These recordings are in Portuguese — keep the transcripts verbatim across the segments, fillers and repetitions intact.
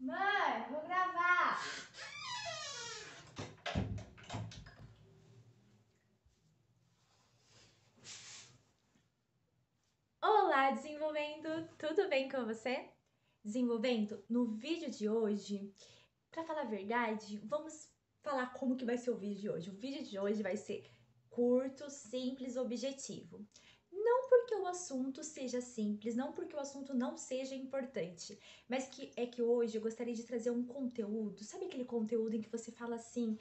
Mãe, vou gravar! Olá, desenvolvendo! Tudo bem com você? Desenvolvendo, no vídeo de hoje, pra falar a verdade, vamos falar como que vai ser o vídeo de hoje. O vídeo de hoje vai ser curto, simples, objetivo. Não porque o assunto seja simples, não porque o assunto não seja importante, mas que é que hoje eu gostaria de trazer um conteúdo, sabe aquele conteúdo em que você fala assim,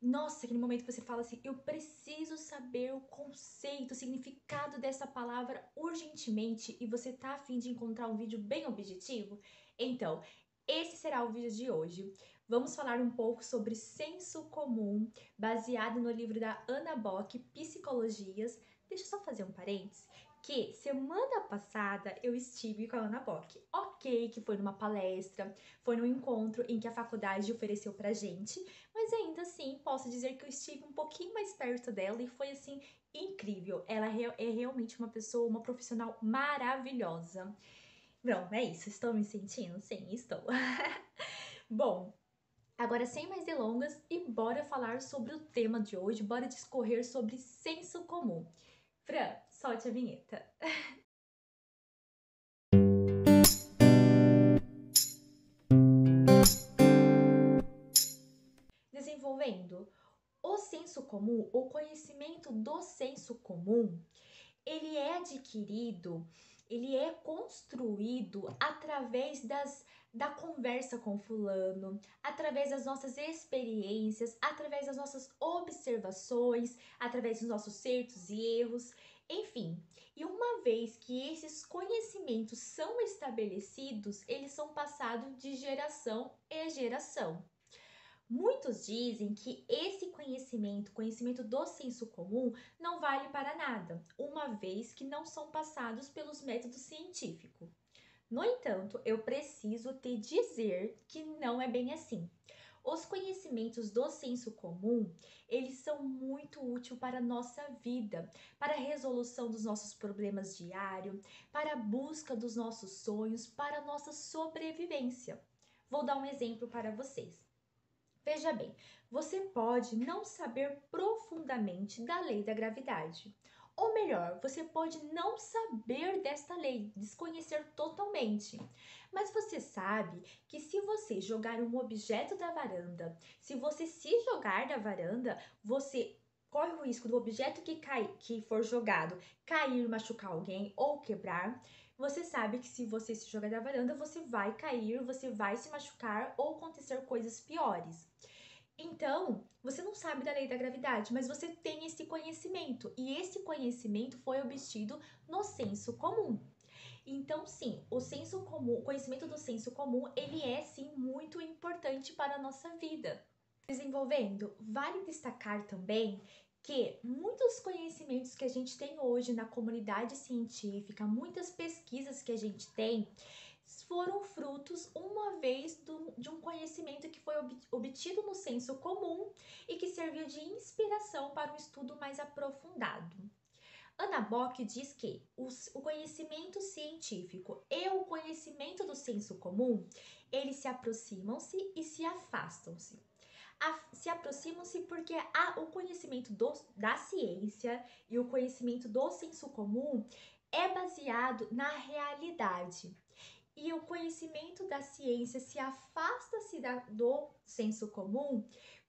nossa, aquele momento que você fala assim, eu preciso saber o conceito, o significado dessa palavra urgentemente e você tá a fim de encontrar um vídeo bem objetivo? Então, esse será o vídeo de hoje. Vamos falar um pouco sobre senso comum, baseado no livro da Ana Bock, Psicologias. Deixa eu só fazer um parênteses, que semana passada eu estive com a Ana Bock. Ok, que foi numa palestra, foi num encontro em que a faculdade ofereceu pra gente, mas ainda assim posso dizer que eu estive um pouquinho mais perto dela e foi assim, incrível. Ela é realmente uma pessoa, uma profissional maravilhosa. Não, é isso, estou me sentindo? Sim, estou. Bom, agora, sem mais delongas, e bora falar sobre o tema de hoje, bora discorrer sobre senso comum. Fran, solte a vinheta. Desenvolvendo, o senso comum, o conhecimento do senso comum, ele é adquirido, ele é construído através das... da conversa com fulano, através das nossas experiências, através das nossas observações, através dos nossos acertos e erros, enfim. E uma vez que esses conhecimentos são estabelecidos, eles são passados de geração em geração. Muitos dizem que esse conhecimento, conhecimento do senso comum, não vale para nada, uma vez que não são passados pelos métodos científicos. No entanto, eu preciso te dizer que não é bem assim. Os conhecimentos do senso comum, eles são muito úteis para a nossa vida, para a resolução dos nossos problemas diários, para a busca dos nossos sonhos, para a nossa sobrevivência. Vou dar um exemplo para vocês. Veja bem, você pode não saber profundamente da lei da gravidade. Ou melhor, você pode não saber desta lei, desconhecer totalmente. Mas você sabe que se você jogar um objeto da varanda, se você se jogar da varanda, você corre o risco do objeto que, cai, que for jogado cair, machucar alguém ou quebrar. Você sabe que se você se jogar da varanda, você vai cair, você vai se machucar ou acontecer coisas piores. Então, você não sabe da lei da gravidade, mas você tem esse conhecimento. E esse conhecimento foi obtido no senso comum. Então, sim, o senso comum, o conhecimento do senso comum, ele é, sim, muito importante para a nossa vida. Desenvolvendo, vale destacar também que muitos conhecimentos que a gente tem hoje na comunidade científica, muitas pesquisas que a gente tem, foram frutos uma vez do, de um conhecimento que foi obtido no senso comum e que serviu de inspiração para um estudo mais aprofundado. Ana Bock diz que os, o conhecimento científico e o conhecimento do senso comum, eles se aproximam-se e se afastam-se. Se aproximam-se porque há o conhecimento do, da ciência e o conhecimento do senso comum é baseado na realidade. E o conhecimento da ciência se afasta-se do senso comum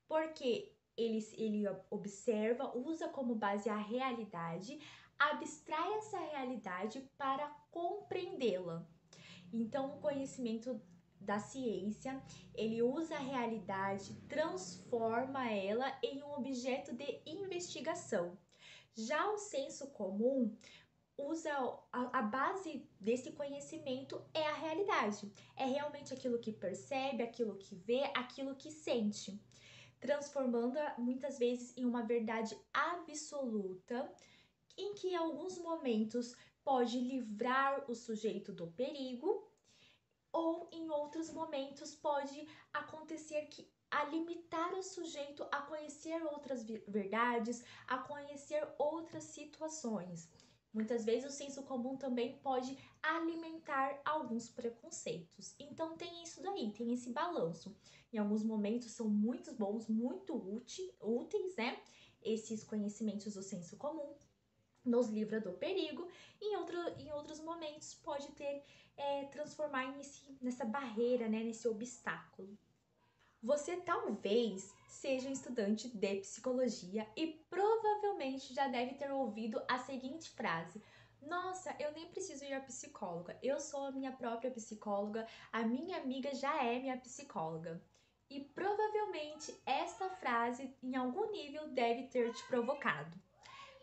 porque ele, ele observa, usa como base a realidade, abstrai essa realidade para compreendê-la. Então, o conhecimento da ciência, ele usa a realidade, transforma ela em um objeto de investigação. Já o senso comum usa a, a base desse conhecimento é a realidade, é realmente aquilo que percebe, aquilo que vê, aquilo que sente, transformando-a muitas vezes em uma verdade absoluta, em que em alguns momentos pode livrar o sujeito do perigo, ou em outros momentos pode acontecer que a limitar o sujeito a conhecer outras verdades, a conhecer outras situações. Muitas vezes o senso comum também pode alimentar alguns preconceitos. Então tem isso daí, tem esse balanço. Em alguns momentos são muito bons, muito úteis, né? Esses conhecimentos do senso comum nos livra do perigo. Em, outro, em outros momentos pode ter, é, transformar nesse, nessa barreira, né? Nesse obstáculo. Você talvez seja um estudante de psicologia e provavelmente já deve ter ouvido a seguinte frase: nossa, eu nem preciso ir à psicóloga, eu sou a minha própria psicóloga, a minha amiga já é minha psicóloga. E provavelmente esta frase em algum nível deve ter te provocado.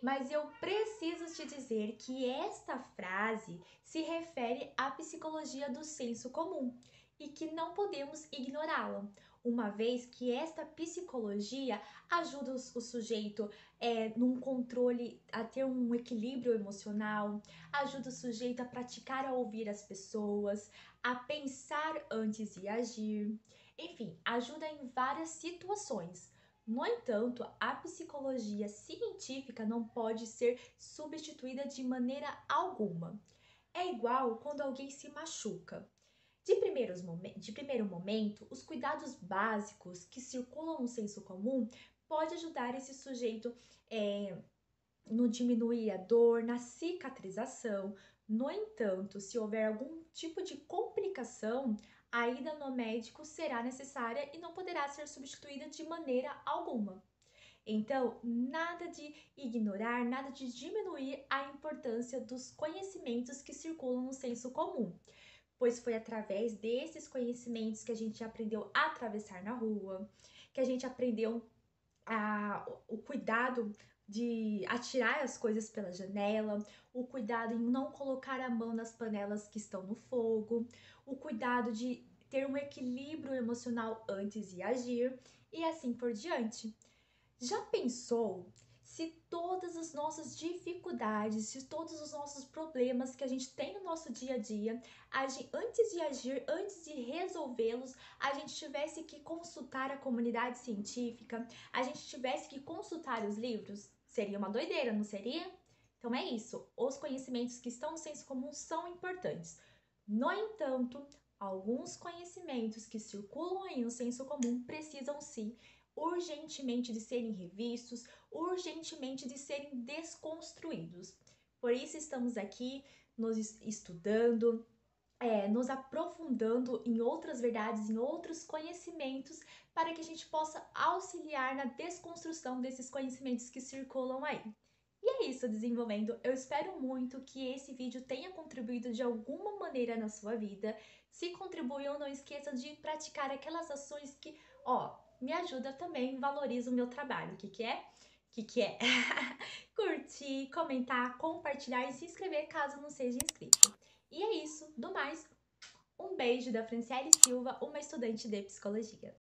Mas eu preciso te dizer que esta frase se refere à psicologia do senso comum e que não podemos ignorá-la, uma vez que esta psicologia ajuda o sujeito é, num controle, a ter um equilíbrio emocional, ajuda o sujeito a praticar a ouvir as pessoas, a pensar antes de agir, enfim, ajuda em várias situações. No entanto, a psicologia científica não pode ser substituída de maneira alguma. É igual quando alguém se machuca. De, primeiros momen- de primeiro momento, os cuidados básicos que circulam no senso comum podem ajudar esse sujeito é, no diminuir a dor, na cicatrização. No entanto, se houver algum tipo de complicação, a ida no médico será necessária e não poderá ser substituída de maneira alguma. Então, nada de ignorar, nada de diminuir a importância dos conhecimentos que circulam no senso comum, pois foi através desses conhecimentos que a gente aprendeu a atravessar na rua, que a gente aprendeu a, o cuidado de atirar as coisas pela janela, o cuidado em não colocar a mão nas panelas que estão no fogo, o cuidado de ter um equilíbrio emocional antes de agir e assim por diante. Já pensou se todas as nossas dificuldades, se todos os nossos problemas que a gente tem no nosso dia a dia, antes de agir, antes de resolvê-los, a gente tivesse que consultar a comunidade científica, a gente tivesse que consultar os livros? Seria uma doideira, não seria? Então é isso, os conhecimentos que estão no senso comum são importantes. No entanto, alguns conhecimentos que circulam aí no senso comum precisam sim urgentemente de serem revistos, urgentemente de serem desconstruídos. Por isso estamos aqui nos estudando, é, nos aprofundando em outras verdades, em outros conhecimentos, para que a gente possa auxiliar na desconstrução desses conhecimentos que circulam aí. E é isso, Desenvolvendo. Eu espero muito que esse vídeo tenha contribuído de alguma maneira na sua vida. Se contribuiu, não esqueça de praticar aquelas ações que, ó, me ajuda também, valoriza o meu trabalho. O que que é? O que que é? Curtir, comentar, compartilhar e se inscrever caso não seja inscrito. E é isso. Do mais, um beijo da Franciele Silva, uma estudante de psicologia.